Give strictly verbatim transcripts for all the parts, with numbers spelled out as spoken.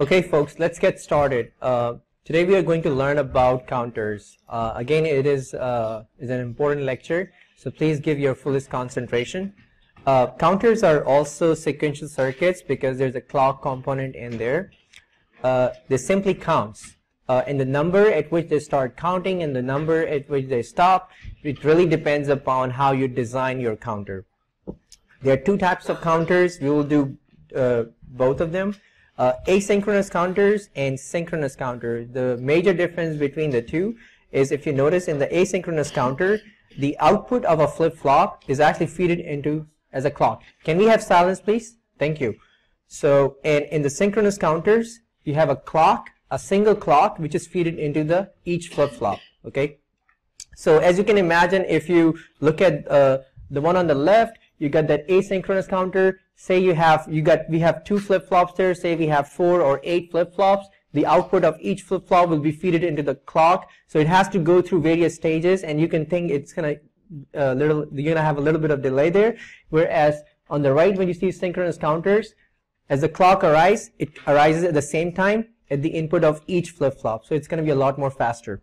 Okay folks, let's get started. Uh, today we are going to learn about counters. Uh, again, it is, uh, is an important lecture, so please give your fullest concentration. Uh, counters are also sequential circuits because there's a clock component in there. Uh, they simply counts. Uh, and the number at which they start counting and the number at which they stop, it really depends upon how you design your counter. There are two types of counters. We will do uh, both of them. Uh, asynchronous counters and synchronous counters. The major difference between the two is, if you notice, in the asynchronous counter, the output of a flip-flop is actually fed into as a clock. Can we have silence, please? Thank you. So, and in the synchronous counters, you have a clock, a single clock, which is fed into the each flip-flop. Okay. So, as you can imagine, if you look at uh, the one on the left, you got that asynchronous counter. Say you have, you got, we have two flip-flops there, say we have four or eight flip-flops. The output of each flip-flop will be fed into the clock. So it has to go through various stages, and you can think it's gonna, uh, little, you're gonna have a little bit of delay there. Whereas on the right, when you see synchronous counters, as the clock arises, it arises at the same time at the input of each flip-flop. So it's gonna be a lot more faster.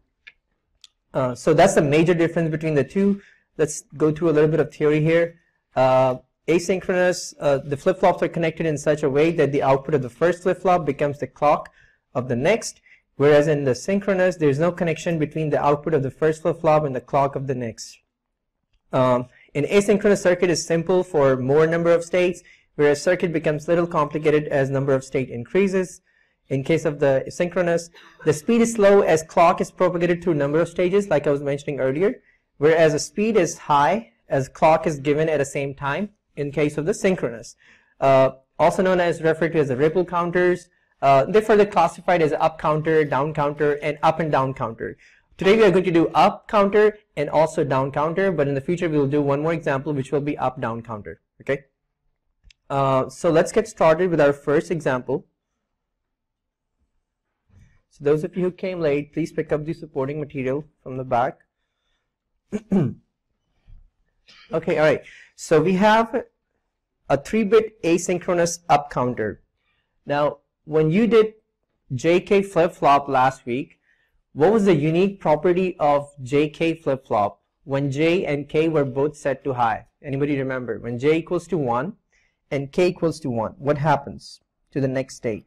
Uh, so that's the major difference between the two. Let's go through a little bit of theory here. Uh, Asynchronous, uh, the flip-flops are connected in such a way that the output of the first flip-flop becomes the clock of the next, whereas in the synchronous, there's no connection between the output of the first flip-flop and the clock of the next. Um, an asynchronous circuit is simple for more number of states, whereas circuit becomes little complicated as number of state increases. In case of the synchronous, the speed is slow as clock is propagated through number of stages, like I was mentioning earlier, whereas the speed is high as clock is given at the same time. In case of the synchronous, uh, also known as referred to as the ripple counters, uh, they're further classified as up counter, down counter, and up and down counter. Today we are going to do up counter and also down counter, but in the future we will do one more example, which will be up down counter. Okay. Uh, so let's get started with our first example. So those of you who came late, please pick up the supporting material from the back. Okay, all right. So we have a three bit asynchronous up counter. Now, when you did J K flip-flop last week, what was the unique property of J K flip-flop when J and K were both set to high? Anybody remember? When J equals to one and K equals to one, what happens to the next state?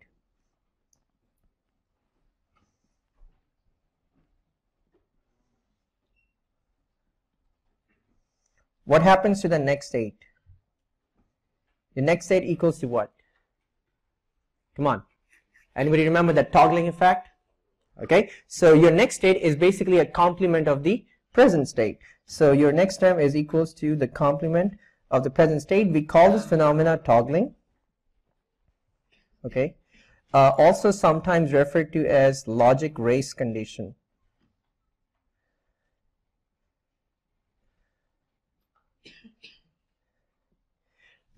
What happens to the next state? The next state equals to what? Come on. Anybody remember that toggling effect? Okay. So your next state is basically a complement of the present state. So your next term is equals to the complement of the present state. We call this phenomena toggling. Okay. Uh, also sometimes referred to as logic race condition.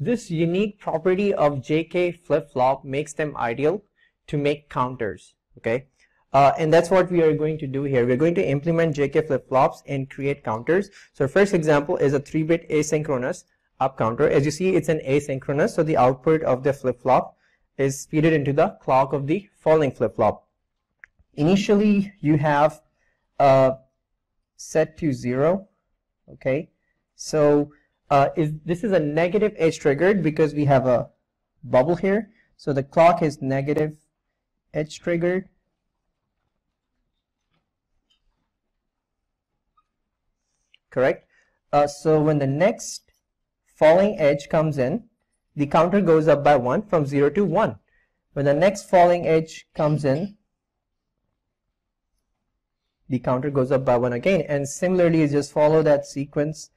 This unique property of J K flip-flop makes them ideal to make counters, okay? Uh, and that's what we are going to do here. We're going to implement J K flip-flops and create counters. So first example is a three bit asynchronous up counter. As you see, it's an asynchronous, so the output of the flip-flop is fed into the clock of the following flip-flop. Initially, you have uh, set to zero, okay? So Uh, is, this is a negative edge triggered because we have a bubble here. So the clock is negative edge triggered. Correct? Uh, so when the next falling edge comes in, the counter goes up by one from zero to one. When the next falling edge comes in, the counter goes up by one again. And similarly, you just follow that sequence.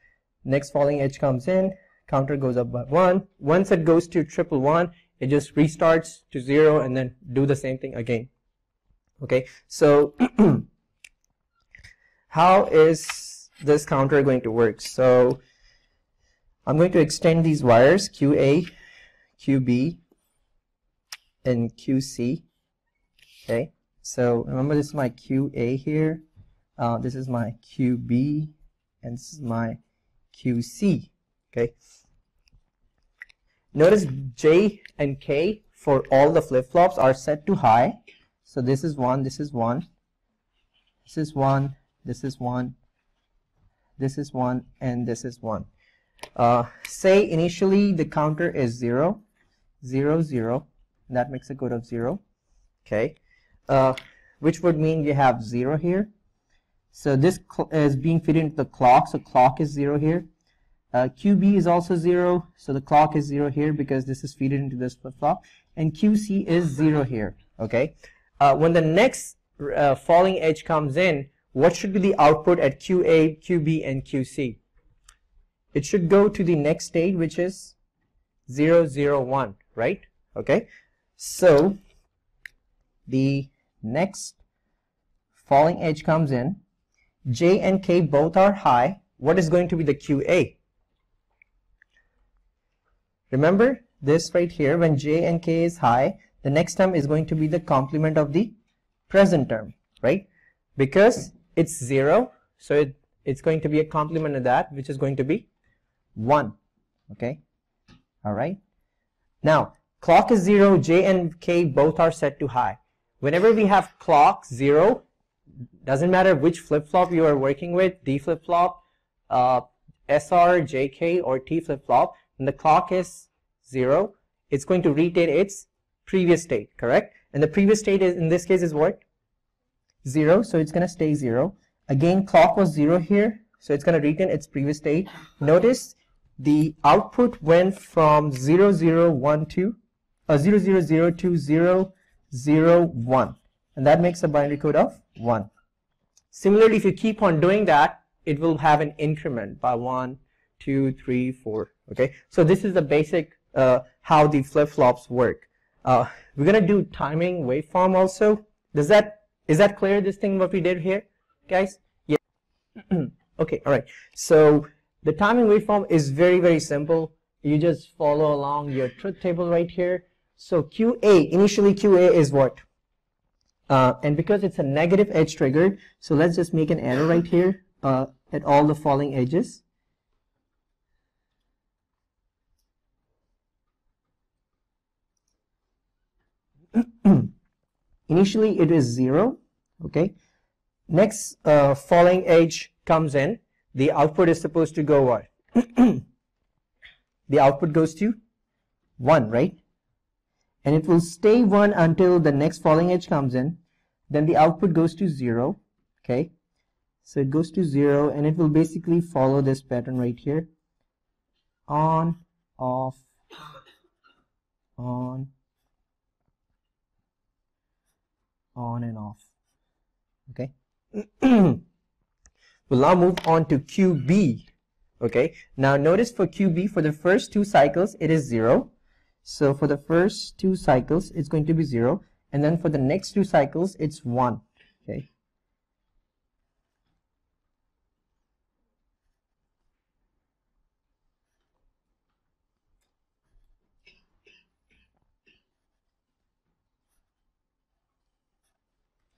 Next falling edge comes in, counter goes up by one. Once it goes to triple one, it just restarts to zero and then do the same thing again. Okay, so how is this counter going to work? So I'm going to extend these wires Q A, Q B, and Q C. Okay, so remember this is my Q A here, uh, this is my Q B, and this is my Q C. Okay. Notice J and K for all the flip-flops are set to high. So this is one, this is one, this is one, this is one, this is one, and this is one. Uh, say initially the counter is zero, zero, zero. That makes a code of zero. Okay, uh, which would mean you have zero here. So this is being fed into the clock. So clock is zero here. Uh, Q B is also zero. So the clock is zero here because this is fed into this flip-flop. And Q C is zero here. Okay. Uh, when the next uh, falling edge comes in, what should be the output at Q A, Q B, and Q C? It should go to the next state, which is zero, zero, one, right? Okay. So the next falling edge comes in. J and K both are high. What is going to be the Q A? Remember this right here, when J and K is high, the next term is going to be the complement of the present term, right? Because it's zero, so it, it's going to be a complement of that, which is going to be one. Okay, all right. Now clock is zero, J and K both are set to high. Whenever we have clock zero, doesn't matter which flip-flop you are working with, D flip-flop, uh, S R, J K, or T flip-flop, when the clock is zero, it's going to retain its previous state, correct? And the previous state is, in this case, is what? Zero, so it's going to stay zero. Again, clock was zero here, so it's going to retain its previous state. Notice the output went from zero, zero, one, two, uh, zero, zero, zero to zero, zero, one, and that makes a binary code of one. Similarly, if you keep on doing that, it will have an increment by one, two, three, four. Okay, so this is the basic uh, how the flip-flops work. Uh, we're going to do timing waveform also. Does that Is that clear, this thing what we did here, guys? Yeah. Okay, all right. So the timing waveform is very, very simple. You just follow along your truth table right here. So Q A, initially Q A is what? Uh, and because it's a negative edge triggered, so let's just make an arrow right here uh, at all the falling edges. Initially it is zero, okay. Next uh, falling edge comes in. The output is supposed to go what? The output goes to one, right? And it will stay one until the next falling edge comes in. Then the output goes to zero, okay. So it goes to zero and it will basically follow this pattern right here. On, off, on, on and off, okay. We'll now move on to Q B. Okay, now notice for Q B, for the first two cycles it is zero, so for the first two cycles it's going to be zero, and then for the next two cycles it's one. Okay,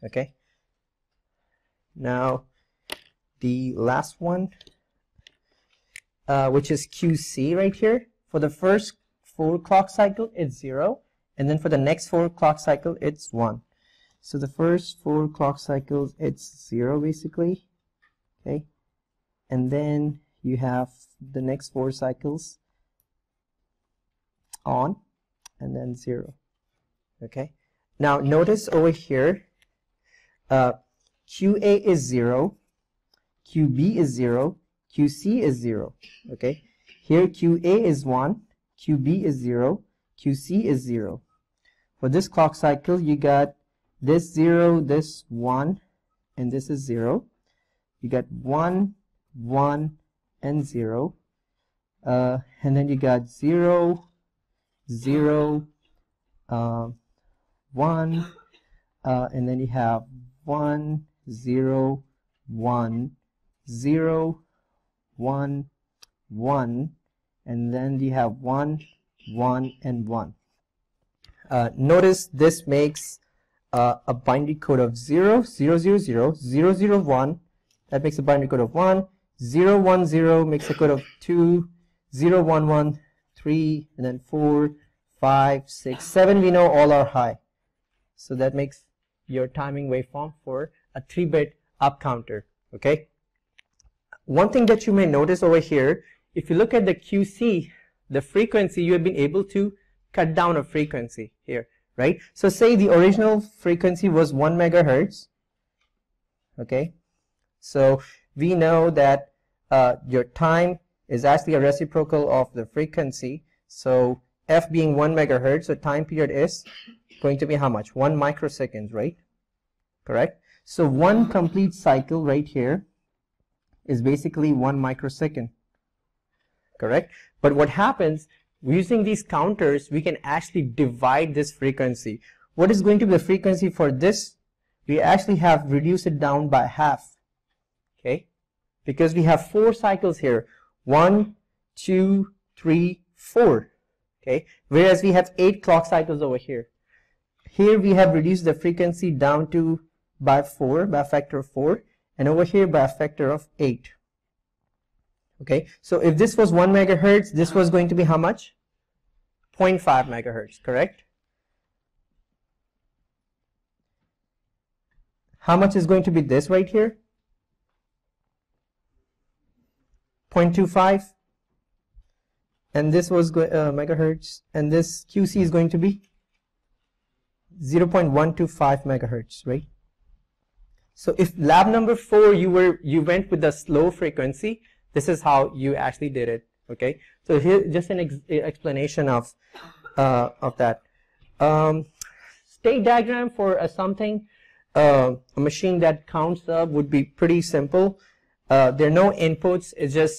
okay. Now the last one, uh, which is Q C right here, for the first four clock cycle it's zero, and then for the next four clock cycle it's one. So the first four clock cycles it's zero basically, okay, and then you have the next four cycles on and then zero. Okay, now notice over here, Uh, Q A is zero, Q B is zero, Q C is zero. Okay, here Q A is one, Q B is zero, Q C is zero. For this clock cycle you got this zero, this one, and this is zero. You got one, one, and zero, uh, and then you got zero, zero, uh, one, uh, and then you have one, zero, one, zero, one, one, and then you have one, one, and one. Uh, notice this makes uh, a binary code of zero, zero, zero, zero, zero, zero, one. That makes a binary code of one. zero, one, zero makes a code of two. zero, one, one, three, and then four, five, six, seven, we know all are high. So that makes your timing waveform for a three bit up counter, okay? One thing that you may notice over here, if you look at the Q C, the frequency, you have been able to cut down a frequency here, right? So say the original frequency was one megahertz, okay? So we know that uh, your time is actually a reciprocal of the frequency. So f being one megahertz, so time period is going to be how much? one microsecond, right? Correct? So one complete cycle right here is basically one microsecond, correct? But what happens, using these counters, we can actually divide this frequency. What is going to be the frequency for this? We actually have reduced it down by half, okay? Because we have four cycles here, one, two, three, four, okay? Whereas we have eight clock cycles over here. Here we have reduced the frequency down to by four, by a factor of four, and over here by a factor of eight. Okay, so if this was one megahertz, this was going to be how much? zero point five megahertz, correct? How much is going to be this right here? zero point two five, and this was uh, megahertz, and this Q C is going to be zero point one two five megahertz, right? So if lab number four, you were you went with the slow frequency, this is how you actually did it, okay? So here, just an ex explanation of uh, of that. Um, state diagram for uh, something, uh, a machine that counts up would be pretty simple. Uh, there are no inputs, it's just,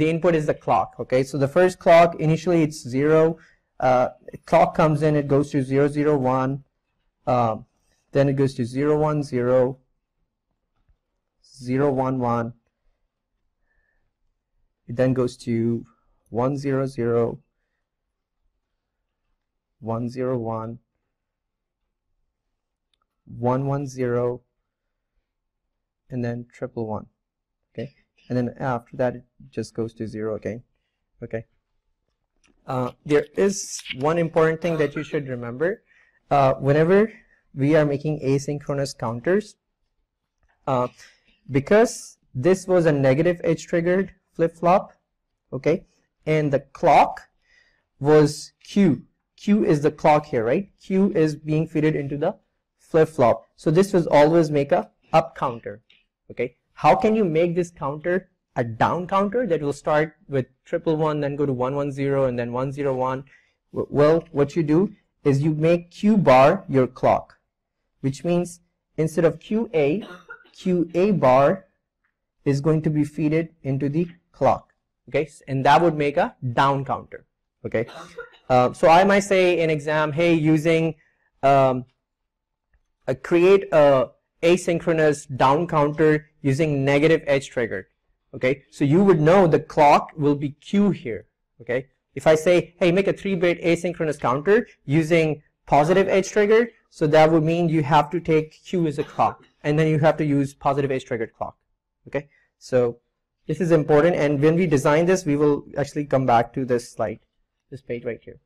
the input is the clock, okay? So the first clock, initially it's zero, uh, clock comes in, it goes to zero, zero, one, uh, then it goes to zero one zero, zero one one, it then goes to one zero zero, one zero one, one one zero, and then triple one, okay? And then after that it just goes to zero again, okay? Uh, there is one important thing that you should remember. Uh, whenever we are making asynchronous counters, uh, because this was a negative edge triggered flip-flop, okay, and the clock was Q. Q is the clock here, right? Q is being fed into the flip-flop. So this was always make a up counter, okay? How can you make this counter a down counter that will start with triple one, then go to one one zero, and then one zero one? Well, what you do is you make Q bar your clock, which means instead of Q A, Q A bar is going to be fed into the clock, okay? And that would make a down counter, okay? Uh, so I might say in exam, hey, using um, a create a asynchronous down counter using negative edge triggered, okay? So you would know the clock will be Q here, okay? If I say, hey, make a three bit asynchronous counter using positive edge triggered, so that would mean you have to take Q as a clock, and then you have to use positive edge triggered clock, okay? So this is important, and when we design this, we will actually come back to this slide, this page right here.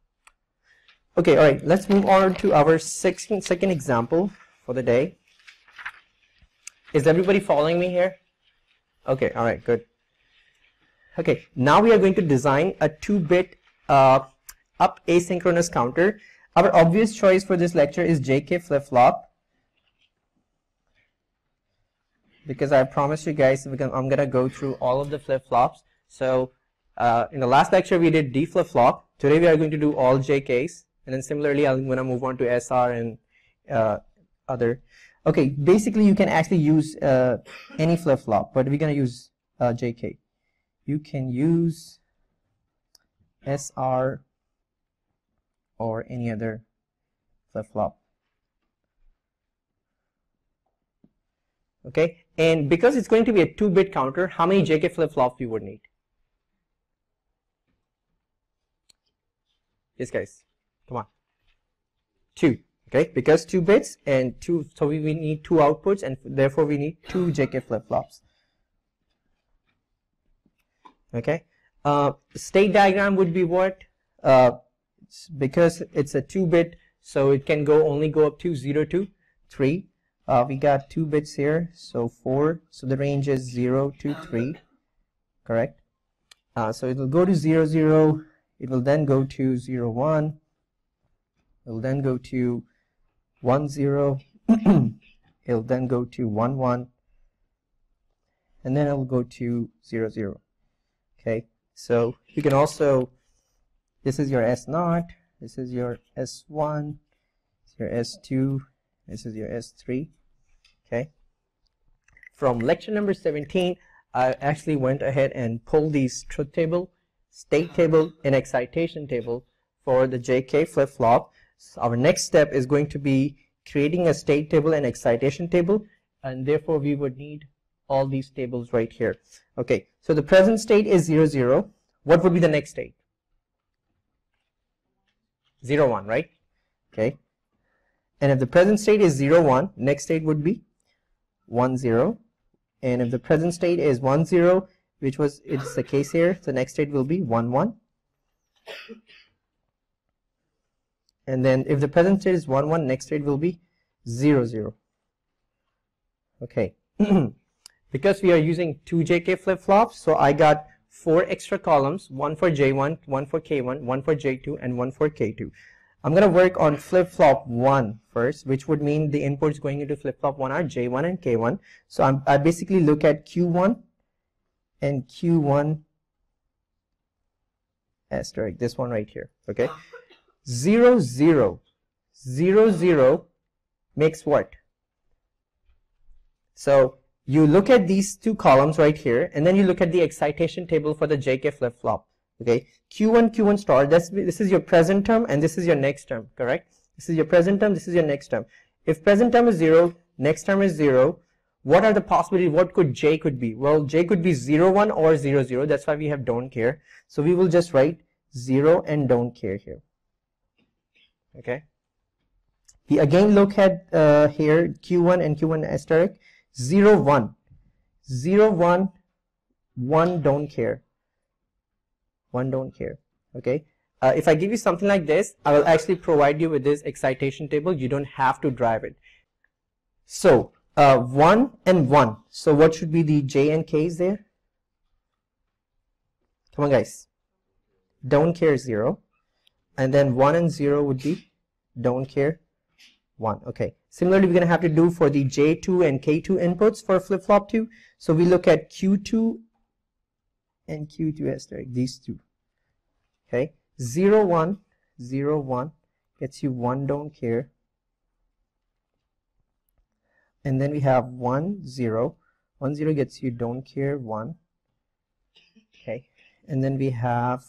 Okay, all right, let's move on to our second, second example for the day. Is everybody following me here? Okay, all right, good. Okay, now we are going to design a two bit uh, up asynchronous counter. Our obvious choice for this lecture is J K flip-flop, because I promised you guys I'm going to go through all of the flip-flops. So uh, in the last lecture we did D flip-flop. Today we are going to do all J Ks, and then similarly I'm going to move on to S R and uh, other. Okay, basically you can actually use uh, any flip-flop, but we're going to use uh, J K. You can use S R or any other flip-flop, okay? And because it's going to be a two bit counter, how many J K flip-flops you would need? Yes, guys, come on. Two, okay? Because two bits and two, so we, we need two outputs, and therefore we need two J K flip-flops. Okay, uh, state diagram would be what? Uh, because it's a two bit, so it can go only go up to zero to three. Uh, we got two bits here, so four, so the range is zero to three, correct? Uh, so it will go to zero zero, it will then go to zero one, it will then go to one zero, it will then go to one one, and then it will go to zero zero. Okay, so you can also, this is your S zero, this is your S one, your S two, this is your S three. Okay, from lecture number seventeen, I actually went ahead and pulled these truth table, state table, and excitation table for the J K flip-flop. So our next step is going to be creating a state table and excitation table, and therefore we would need all these tables right here. Okay, so the present state is zero zero. What would be the next state? zero one, right? Okay, and if the present state is zero one, next state would be one zero, and if the present state is one zero, which was it's the case here, the next state will be one one, and then if the present state is one one, next state will be zero zero. Okay. Because we are using two J K flip-flops, so I got four extra columns, one for J one, one for K one, one for J two, and one for K two. I'm going to work on flip-flop one first, which would mean the inputs going into flip-flop one are J one and K one. So I'm, I basically look at Q one and Q one asterisk, this one right here, okay? zero, zero. zero, zero makes what? So you look at these two columns right here, and then you look at the excitation table for the J K flip-flop. Okay, Q one, Q one star, that's, this is your present term, and this is your next term, correct? This is your present term, this is your next term. If present term is zero, next term is zero, what are the possibilities, what could J could be? Well, J could be zero one or zero zero, that's why we have don't care. So we will just write zero and don't care here, okay? We again look at uh, here, Q one and Q one asterisk. zero one, zero one, one don't care, one don't care. Okay, uh, if I give you something like this, I will actually provide you with this excitation table. You don't have to drive it. So uh, one and one, so what should be the J and K's there? Come on guys, don't care zero, and then one and zero would be don't care one. Okay, similarly we're going to have to do for the J two and K two inputs for flip-flop two. So we look at Q two and Q two asterisk, these two. Okay, zero one, zero one gets you one don't care, and then we have one zero, one zero gets you don't care one. Okay, and then we have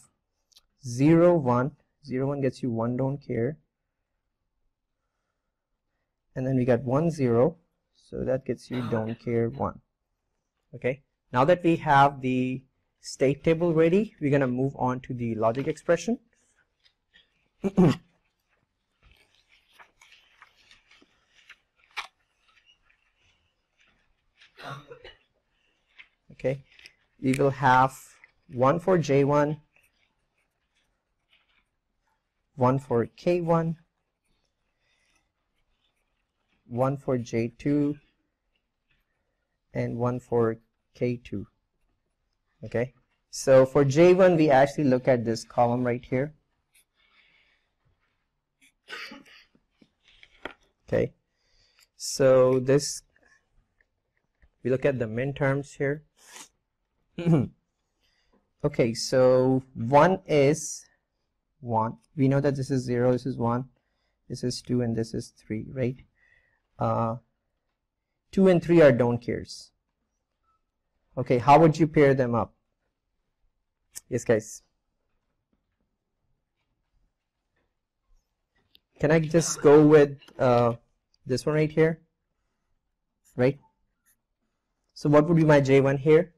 zero one, zero one gets you one don't care, and then we got one zero, so that gets you don't care one. Okay, now that we have the state table ready, we're going to move on to the logic expression. Okay, we will have one for J one, one for K one, one for J two, and one for K two. Okay, so for J one we actually look at this column right here. Okay, so this, we look at the min terms here. Okay, so one is one, we know that this is zero, this is one, this is two, and this is three, right? Uh, two and three are don't cares. Okay, how would you pair them up? Yes, guys. Can I just go with uh, this one right here? Right? So what would be my J one here?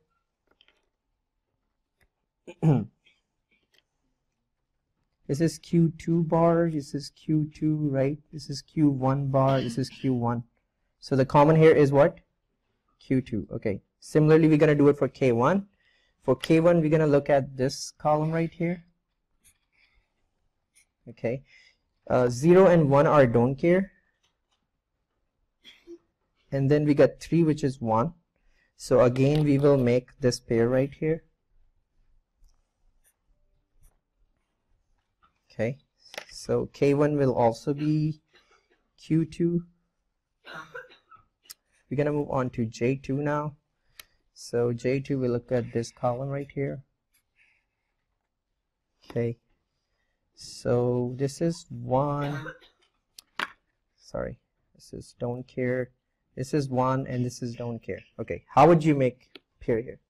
This is Q two bar, this is Q two, right? This is Q one bar, this is Q one. So the common here is what? Q two, okay. Similarly, we're going to do it for K one. For K one, we're going to look at this column right here. okay. Uh, zero and one are don't care, and then we got three, which is one. So again we will make this pair right here, okay. So K one will also be Q two. We're gonna move on to J two now. So J two, we look at this column right here, okay. So this is one, sorry, this is don't care, this is one, and this is don't care. Okay, how would you make pair here?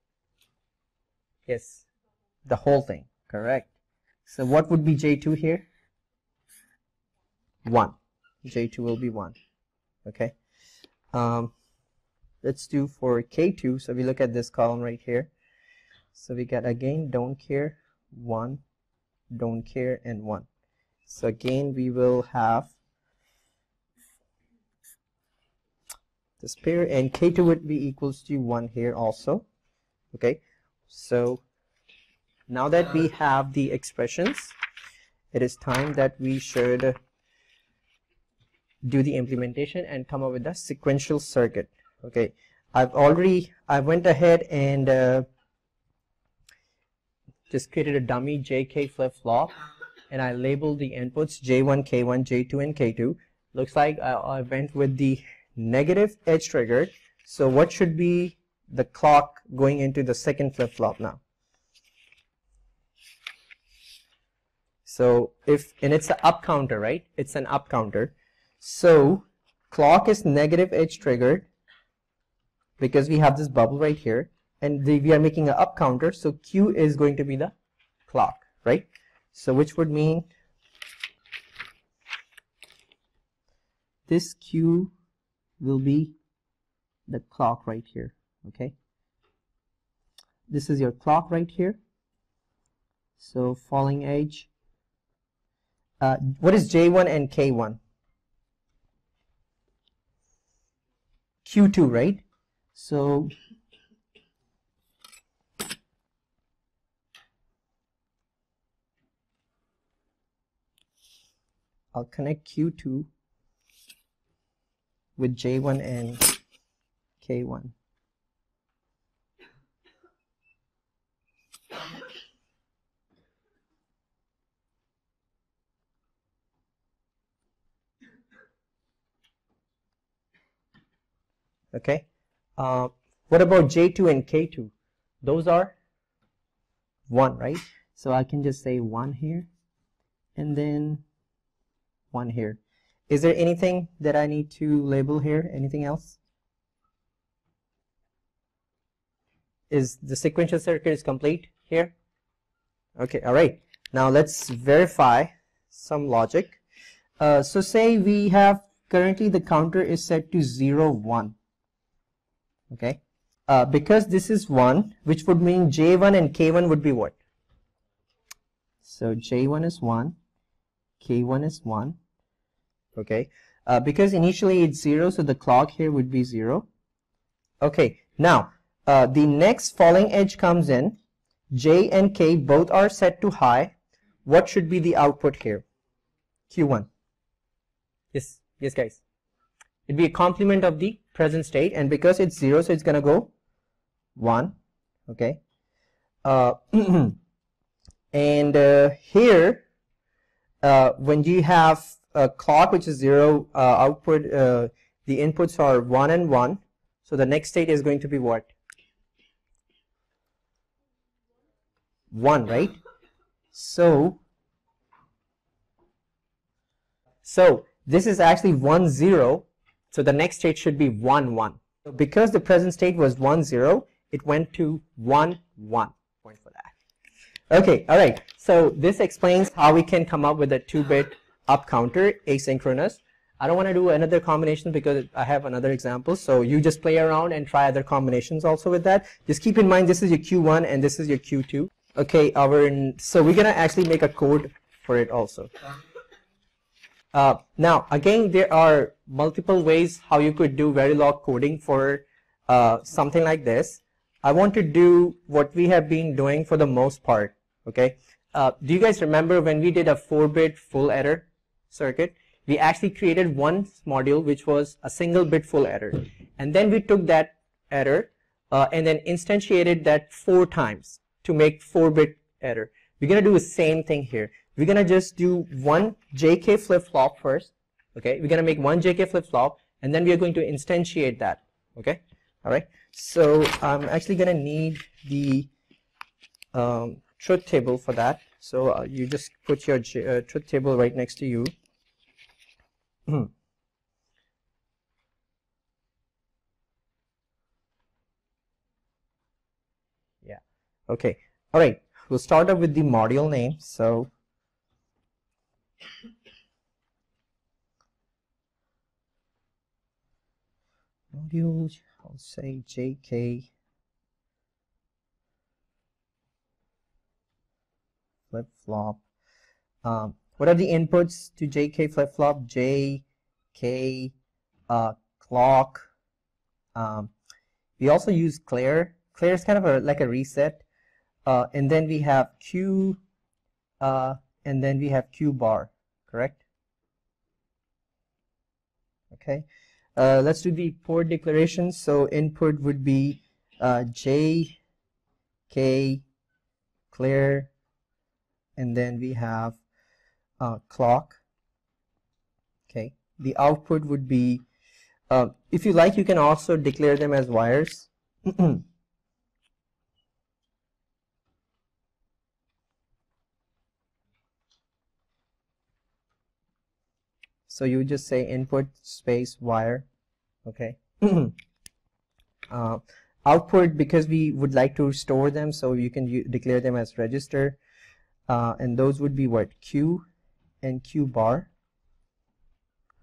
Yes, the whole thing, correct. So what would be J two here? One. J two will be one, okay. Um, let's do for K two. So we look at this column right here. So we got again don't care, one, don't care, and one. So again we will have this pair, and K two would be equals to one here also, okay. So now that we have the expressions, it is time that we should do the implementation and come up with a sequential circuit, okay. I've already I went ahead and uh, just created a dummy J K flip-flop, and I labeled the inputs J one, K one, J two, and K two. Looks like I, I went with the negative edge triggered. So what should be the clock going into the second flip-flop now? So if, and it's an up counter, right? It's an up counter. So clock is negative edge triggered because we have this bubble right here, and the, we are making an up counter, so Q is going to be the clock, right? So which would mean this Q will be the clock right here, okay? This is your clock right here. So falling edge, uh, what is J one and K one? Q two, right? So I'll connect Q two with J one and K one. Okay. Uh, what about J two and K two? Those are one, right? So I can just say one here, and then one here. Is there anything that I need to label here? Anything else? Is the sequential circuit is complete here? Okay, all right. Now let's verify some logic. Uh, so say we have currently the counter is set to zero, one. Okay, uh, because this is one, which would mean J one and K one would be what? So J one is one, K one is one. Okay, uh, because initially it's zero, so the clock here would be zero. Okay, now uh, the next falling edge comes in. J and K both are set to high. What should be the output here? Q one. Yes, yes guys, it'd be a complement of the present state, and because it's zero, so it's gonna go one, okay. Uh, and uh, here uh, when you have a clock which is zero, uh, output, uh, the inputs are one and one. So the next state is going to be what? One, right? So, so this is actually one zero. So the next state should be one one. So because the present state was one zero, it went to one one. Point for that. Okay, all right. So this explains how we can come up with a two-bit up counter asynchronous. I don't want to do another combination because I have another example, so you just play around and try other combinations also with that. Just keep in mind this is your Q one and this is your Q two, okay. Our so we're gonna actually make a code for it also. Uh, now again, there are multiple ways how you could do Verilog coding for uh, something like this. I want to do what we have been doing for the most part, okay. uh, do you guys remember when we did a four bit full adder circuit? We actually created one module which was a single bit full adder, and then we took that adder uh, and then instantiated that four times to make four bit adder. We're gonna do the same thing here. We're gonna just do one J K flip-flop first. Okay, we're gonna make one J K flip-flop, and then we are going to instantiate that. Okay, all right. So I'm actually gonna need the um, truth table for that. So uh, you just put your J uh, truth table right next to you. Hmm. Yeah. Okay. All right. We'll start off with the module name. So module, I'll say J K flip-flop. Um, what are the inputs to J K flip-flop? J, K, uh, clock. Um, we also use clear. Clear is kind of a, like a reset. Uh, and then we have Q, uh, and then we have Q bar, correct? Okay. Uh, let's do the port declaration. So input would be uh, J, K, clear, and then we have uh, clock. Okay. The output would be, uh, if you like, you can also declare them as wires. So you just say input space wire, okay. uh, output, because we would like to store them, so you can declare them as register, uh, and those would be what, Q and Q bar,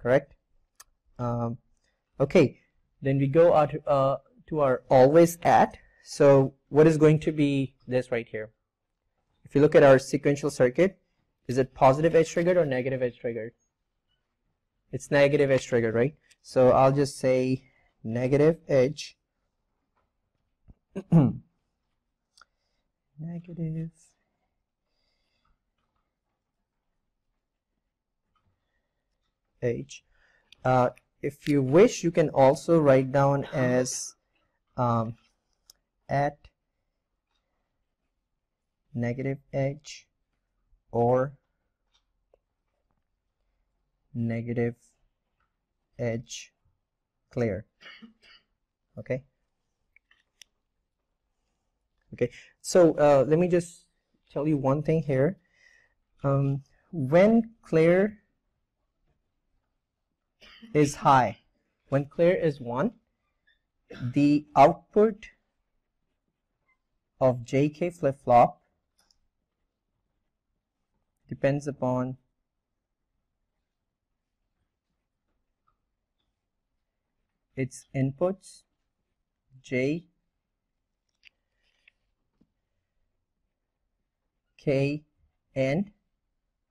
correct? Um, okay, then we go out uh, to our always at. So what is going to be this right here? If you look at our sequential circuit, is it positive edge triggered or negative edge triggered? It's negative edge triggered, right? So I'll just say negative edge. Negative edge. Uh, if you wish, you can also write down as um, at negative edge or negative edge clear. Okay. Okay. So uh, let me just tell you one thing here. Um, when clear is high, when clear is one, the output of J K flip-flop depends upon its inputs J, K, and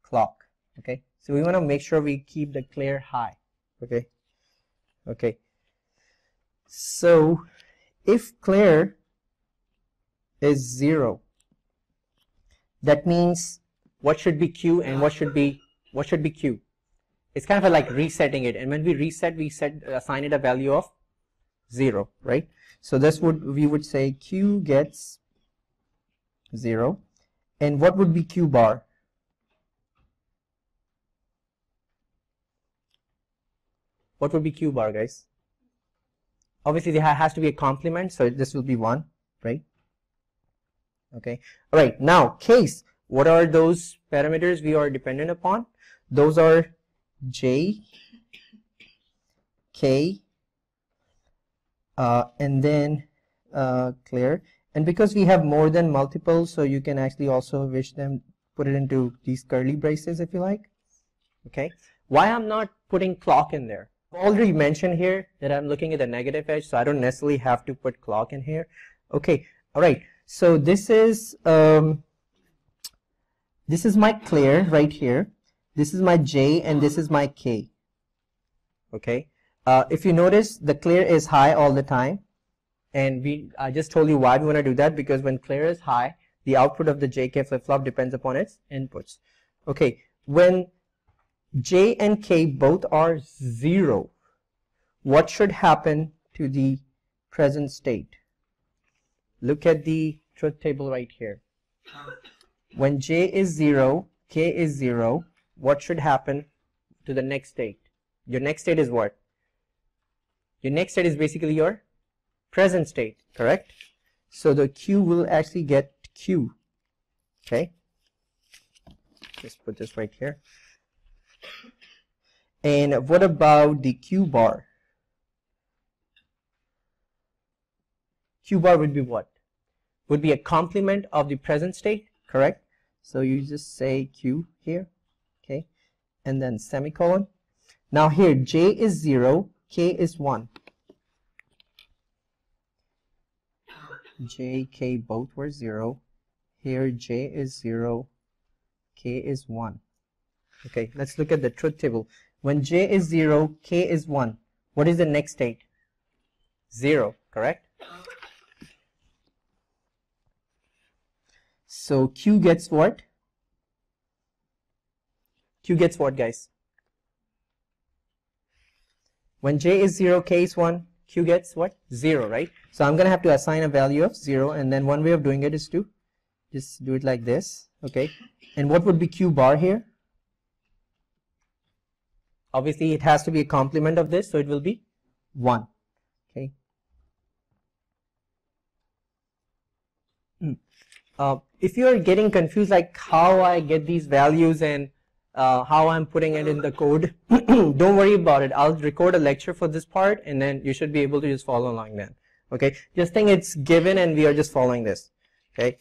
clock. Okay, so we want to make sure we keep the clear high. Okay, okay. So if clear is zero, that means what should be Q and what should be what should be Q. It's kind of like resetting it, and when we reset, we set assign it a value of zero, right? So this would, we would say Q gets zero, and what would be Q bar? What would be Q bar, guys? Obviously, there has to be a complement, so this will be one, right? Okay. All right. Now, case. What are those parameters we are dependent upon? Those are J, K, uh, and then uh, clear. And because we have more than multiple, so you can actually also wish them, put it into these curly braces if you like. Okay. Why I'm not putting clock in there? I've already mentioned here that I'm looking at the negative edge, so I don't necessarily have to put clock in here. Okay. All right. So this is um, this is my clear right here. This is my J and this is my K. Okay. Uh, if you notice, the clear is high all the time, and we I just told you why we want to do that, because when clear is high, the output of the J K flip-flop depends upon its inputs. Okay, when J and K both are zero, what should happen to the present state? Look at the truth table right here. When J is zero, K is zero, what should happen to the next state? Your next state is what? Your next state is basically your present state, correct? So the Q will actually get Q. Okay, just put this right here. And what about the Q bar? Q bar would be what? Would be a complement of the present state, correct? So you just say Q here, okay, and then semicolon. Now here J is zero, K is one. J, K both were zero. Here J is zero, K is one. Okay, let's look at the truth table. When J is zero, K is one, what is the next state? Zero, correct? So Q gets what? Q gets what, guys? When J is zero, K is one, Q gets what? Zero, right? So I'm gonna have to assign a value of zero, and then one way of doing it is to just do it like this, okay? And what would be Q bar here? Obviously it has to be a complement of this, so it will be one, okay? Mm. Uh, if you are getting confused like how I get these values and uh, how I'm putting it in the code, don't worry about it. I'll record a lecture for this part, and then you should be able to just follow along then. Okay, just think it's given and we are just following this. Okay.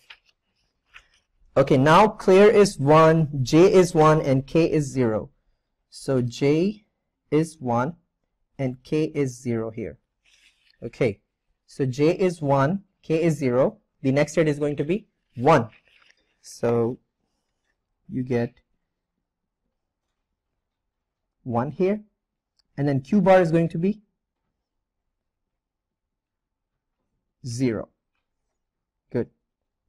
Okay, now clear is one, J is one, and K is zero. So J is one and K is zero here. Okay, so J is one, K is zero. The next state is going to be one. So you get one here, and then Q bar is going to be zero. Good.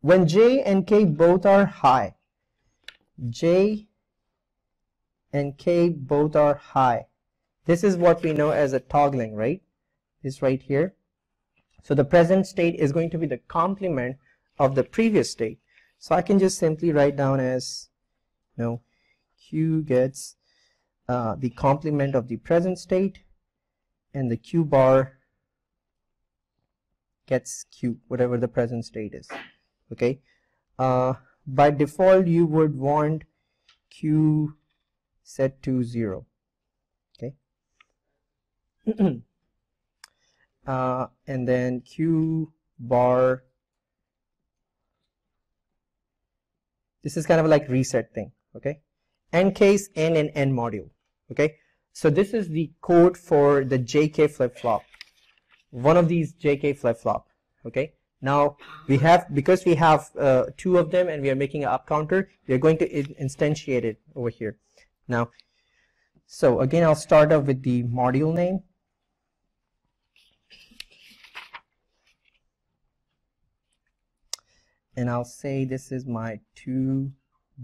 When J and K both are high, J and K both are high. This is what we know as a toggling, right? This right here. So the present state is going to be the complement of the previous state. So I can just simply write down as, you know, Q gets uh, the complement of the present state, and the Q bar gets Q, whatever the present state is. Okay. Uh, by default, you would want Q set to zero. Okay. Uh, and then Q bar, this is kind of like reset thing, okay? N case, N and N module, okay? So this is the code for the J K flip-flop, one of these J K flip-flop, okay? Now we have, because we have uh, two of them and we are making an up counter, we are going to instantiate it over here. Now, so again, I'll start off with the module name. And I'll say this is my two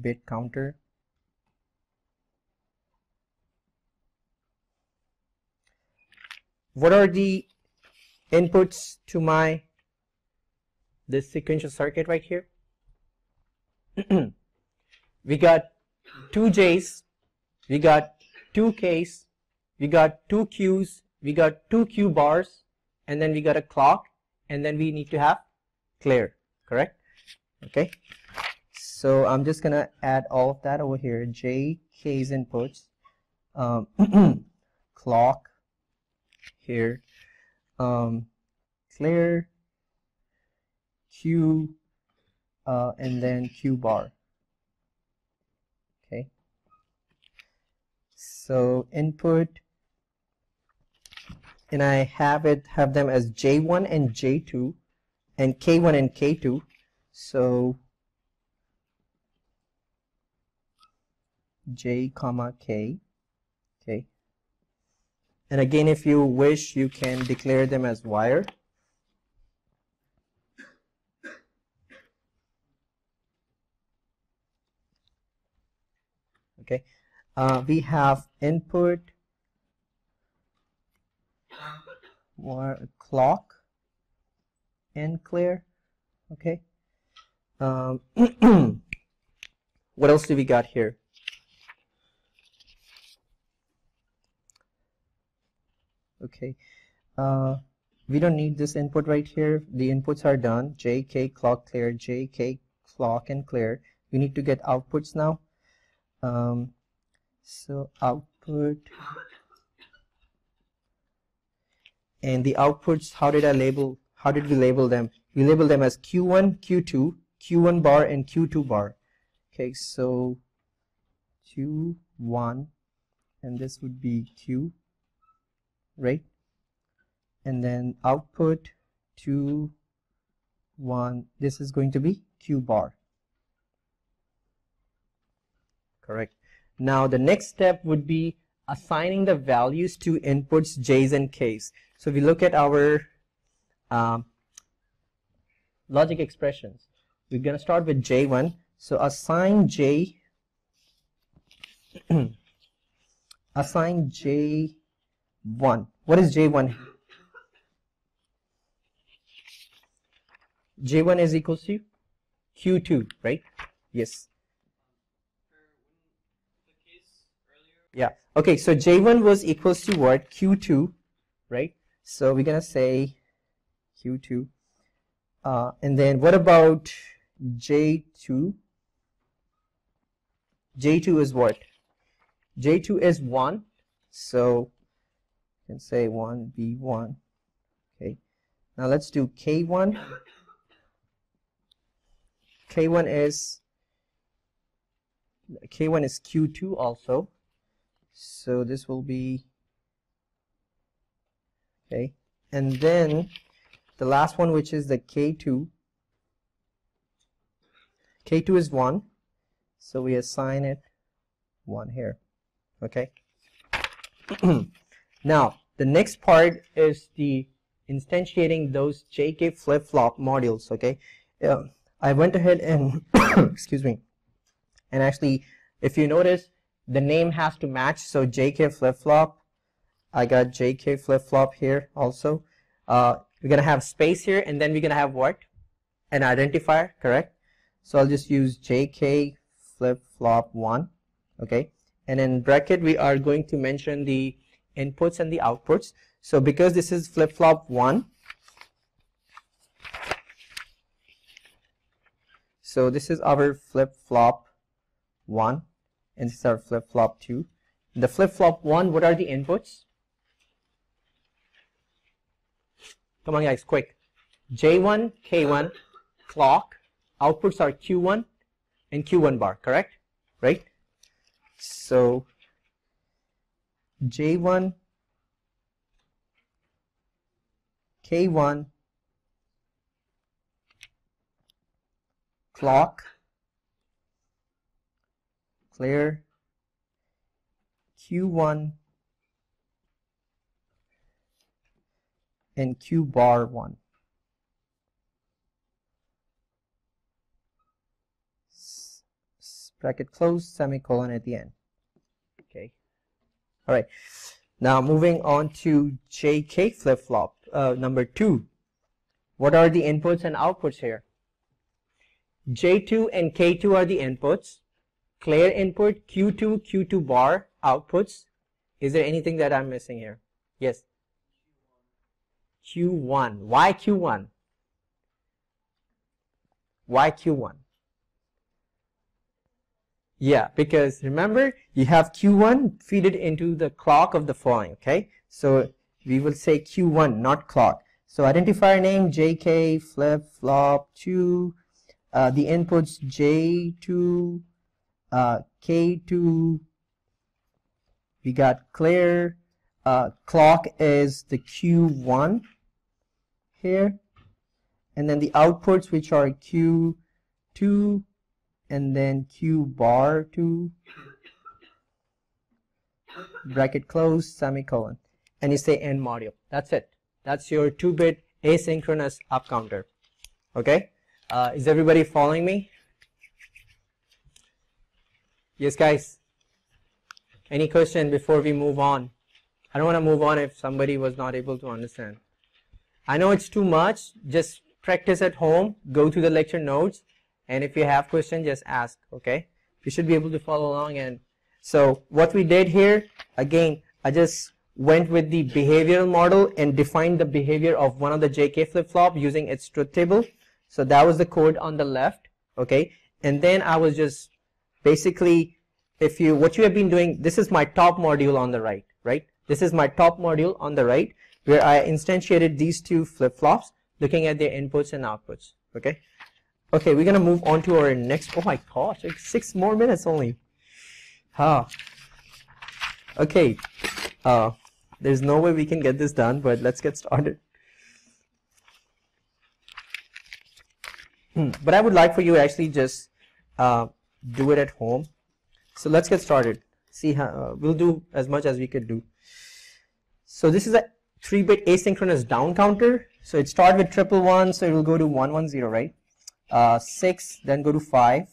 bit counter. What are the inputs to my this sequential circuit right here? We got two J's, we got two K's, we got two Q's, we got two Q bars, and then we got a clock, and then we need to have clear, correct? Okay, so I'm just gonna add all of that over here. J, K's inputs, um, clock here, um, clear, Q, uh, and then Q bar. Okay, so input, and I have it have them as J one and J two, and K one and K two. So J comma K, okay, and again if you wish you can declare them as wire, Okay, uh, we have input, more clock, and clear. Okay, um, what else do we got here? Okay, uh, we don't need this input right here. The inputs are done. J K clock clear, J K clock and clear. We need to get outputs now. Um, so output, and the outputs, how did I label, how did we label them? We label them as Q one, Q two, Q one bar and Q two bar. Okay, so Q one, and this would be Q, right? And then output Q one, this is going to be Q bar. Correct. Now the next step would be assigning the values to inputs J's and K's. So we look at our um, logic expressions. We're going to start with J one. So assign J, assign J one. What is J one? J one is equals to Q two, right? Yes. Yeah. Okay, so J one was equals to what? Q two, right? So we're going to say Q two. Uh, and then what about J two? J two is what? J two is one. So you can say one, B one. Okay. Now let's do K one. K one is K one is Q two also. So this will be okay, and then the last one, which is the K two. K two is one, so we assign it one here. Okay. Now the next part is the instantiating those J K flip-flop modules. Okay, uh, I went ahead and excuse me, and actually, if you notice, the name has to match. So J K flip-flop, I got J K flip-flop here also. Uh, we're gonna have space here, and then we're gonna have what? An identifier, correct? So I'll just use J K flip-flop one, okay? And in bracket, we are going to mention the inputs and the outputs. So because this is flip-flop one, so this is our flip-flop one. And this is our flip-flop two. The flip-flop one, what are the inputs? Come on guys, quick. J one, K one, clock, outputs are Q one and Q one bar, correct? Right? So J one, K one, clock, clear, Q one and Q bar one. S bracket close, semicolon at the end. Okay. All right. Now moving on to J K flip-flop uh, number two. What are the inputs and outputs here? J two and K two are the inputs. Clear input, Q two, Q two bar, outputs. Is there anything that I'm missing here? Yes. Q one. Why Q one? Why Q one? Yeah, because remember, you have Q one feeded into the clock of the following, okay? So we will say Q one, not clock. So identifier name, J K, flip-flop, two. Uh, the inputs, J two. Uh, K two, we got clear, uh, clock is the Q one here, and then the outputs, which are Q two and then Q bar two, bracket close, semicolon, and you say end module. That's it. That's your two-bit asynchronous up counter. Okay, uh, is everybody following me? Yes, guys. Any question before we move on? I don't want to move on if somebody was not able to understand. I know it's too much. Just practice at home. Go through the lecture notes. And if you have questions, just ask. Okay? You should be able to follow along. And so what we did here, again, I just went with the behavioral model and defined the behavior of one of the J K flip-flop using its truth table. So that was the code on the left. Okay? And then I was just basically, if you, what you have been doing, this is my top module on the right, right? This is my top module on the right, where I instantiated these two flip-flops, looking at their inputs and outputs. Okay? Okay, we're going to move on to our next, oh my gosh, like six more minutes only. Huh. Okay. Uh, there's no way we can get this done, but let's get started. Hmm. But I would like for you to actually just uh, do it at home. So let's get started. See how uh, we'll do as much as we could do. So this is a three bit asynchronous down counter. So it starts with triple one, so it will go to one one zero, right? Uh, six, then go to five,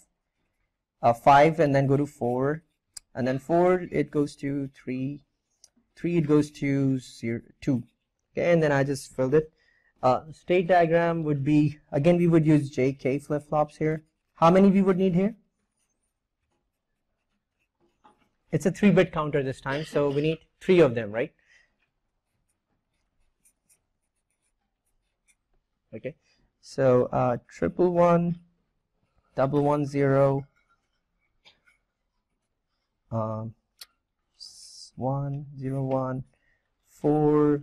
uh, five, and then go to four, and then four it goes to three, three it goes to zero two. Okay, and then I just filled it. Uh, state diagram would be, again we would use J K flip flops here. How many we would need here? It's a three bit counter this time, so we need three of them, right? Okay, so uh, triple one, double one zero, um, one zero one, four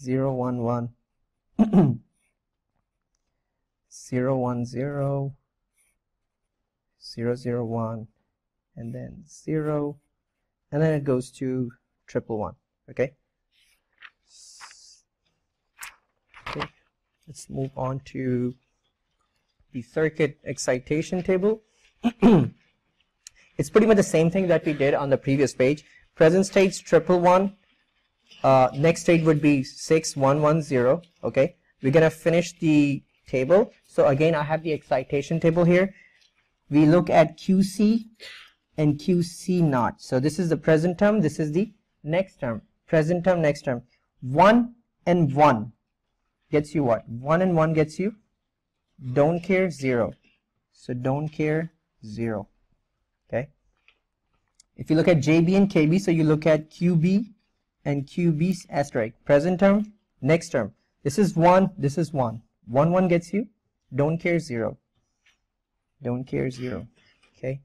zero one one, zero one zero, zero zero one, and then zero, and then it goes to triple one. Okay. Okay, let's move on to the circuit excitation table. It's pretty much the same thing that we did on the previous page. Present state's triple one. Uh, next state would be six one one zero. Okay, we're gonna finish the table. So again, I have the excitation table here. We look at Q C and Q C naught. So this is the present term. This is the next term. Present term, next term. One and one. Gets you what? One and one gets you don't care zero. So don't care zero. Okay. If you look at J B and K B, so you look at Q B and Q B's asterisk. Present term, next term. This is one. This is one. One one gets you don't care zero. Don't care zero. Okay.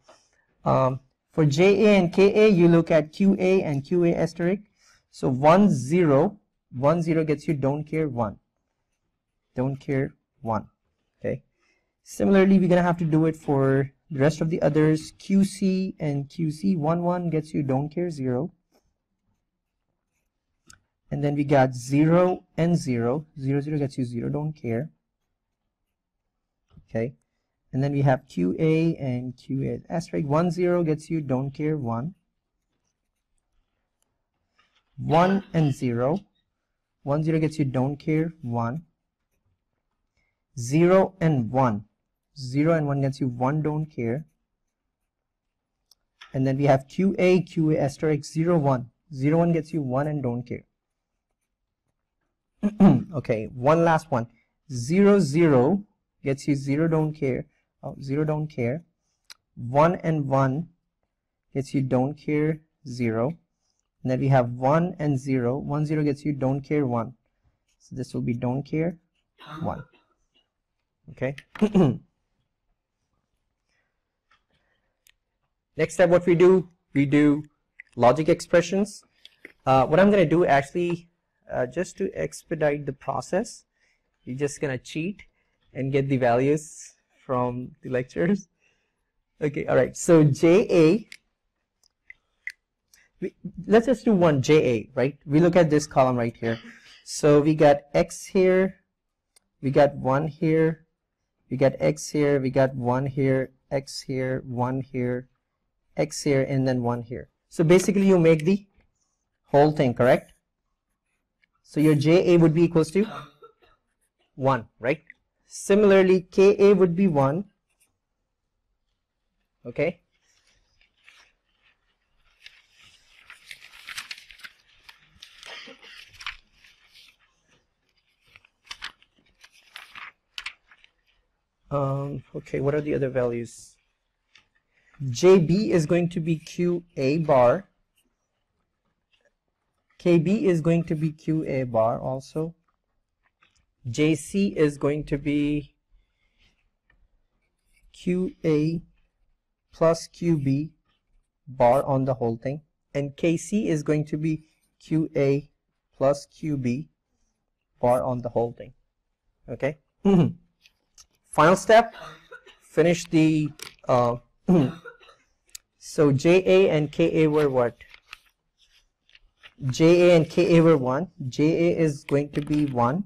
Um, for J A and K A, you look at Q A and Q A asterisk. So one zero one zero gets you don't care one. Don't care one. Okay, similarly we're gonna have to do it for the rest of the others. Q C and Q C one one gets you don't care zero, and then we got zero and zero. Zero zero gets you zero don't care. Okay, and then we have Q A and Q A asterisk. One zero gets you don't care one. One and zero. One zero gets you don't care one. Zero and one. Zero and one gets you one don't care. And then we have Q A, Q A asterisk, zero one. Zero one gets you one and don't care. Okay, one last one. Zero zero gets you zero don't care. Oh, zero don't care. One and one gets you don't care zero. And then we have one and zero. One zero gets you don't care one. So this will be don't care one. Okay. Next step, what we do, we do logic expressions. Uh, what I'm going to do actually, uh, just to expedite the process, we're just going to cheat and get the values from the lectures. Okay, all right. So J A, we, let's just do one J A, right? We look at this column right here. So we got X here, we got one here. We got X here, we got one here, X here, one here, X here, and then one here. So basically you make the whole thing, correct? So your J A would be equals to one, right? Similarly, K A would be one. Okay. one. Okay, what are the other values? J B is going to be Q A bar. K B is going to be Q A bar also. J C is going to be Q A plus Q B bar on the whole thing. And K C is going to be Q A plus Q B bar on the whole thing. Okay. Final step, finish the uh, so J A and K A were what? J A and K A were one. J A is going to be one.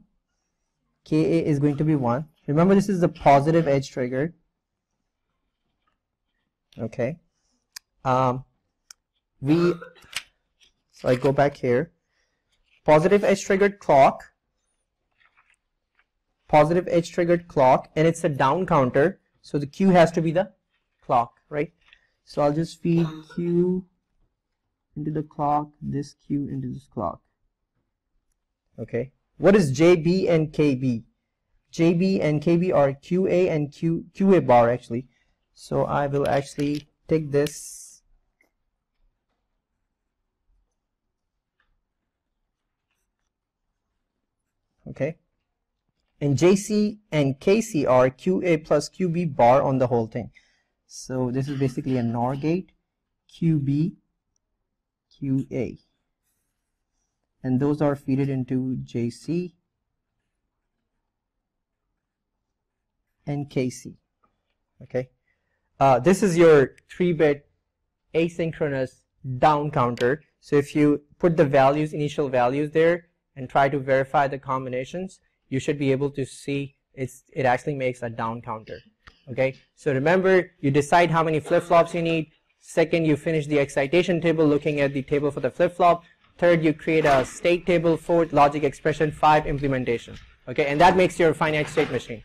K A is going to be one. Remember, this is the positive edge triggered. Okay. Um, we so I go back here. Positive edge triggered clock. Positive edge triggered clock, and it's a down counter, so the Q has to be the clock, right? So I'll just feed Q into the clock, this Q into this clock. Okay, what is J B and K B? J B and K B are Q A and Q, Q A bar actually. So I will actually take this okay. And J C and K C are Q A plus Q B bar on the whole thing. So this is basically a NOR gate, Q B, Q A. And those are fed into J C and K C. Okay. Uh, this is your three bit asynchronous down counter. So if you put the values, initial values there and try to verify the combinations, you should be able to see it's, it actually makes a down counter. Okay, so remember, you decide how many flip-flops you need. Second, you finish the excitation table looking at the table for the flip-flop. Third, you create a state table. Fourth, logic expression. Five, implementation. Okay, and that makes your finite state machine.